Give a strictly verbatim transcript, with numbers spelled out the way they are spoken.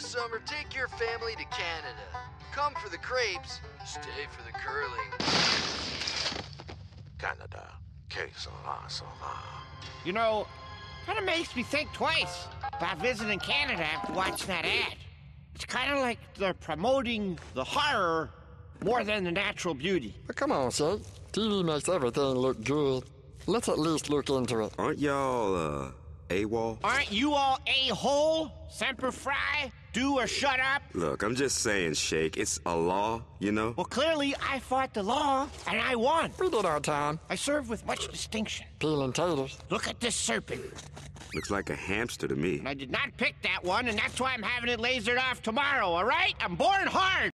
this summer, take your family to Canada. Come for the crepes, stay for the curling. Canada, que sera, sera. You know, kind of makes me think twice about visiting Canada after watching that ad. It's kind of like they're promoting the horror more than the natural beauty. Well, come on, Shake. T V makes everything look good. Let's at least look into it. Aren't y'all, uh, AWOL? Aren't you all a-hole? Semper Fi? Do or shut up? Look, I'm just saying, Shake. It's a law, you know? Well, clearly, I fought the law, and I won. We did our time. I served with much distinction. Peeling taters. Look at this serpent. Looks like a hamster to me. I did not pick that one, and that's why I'm having it lasered off tomorrow, all right? I'm born hard.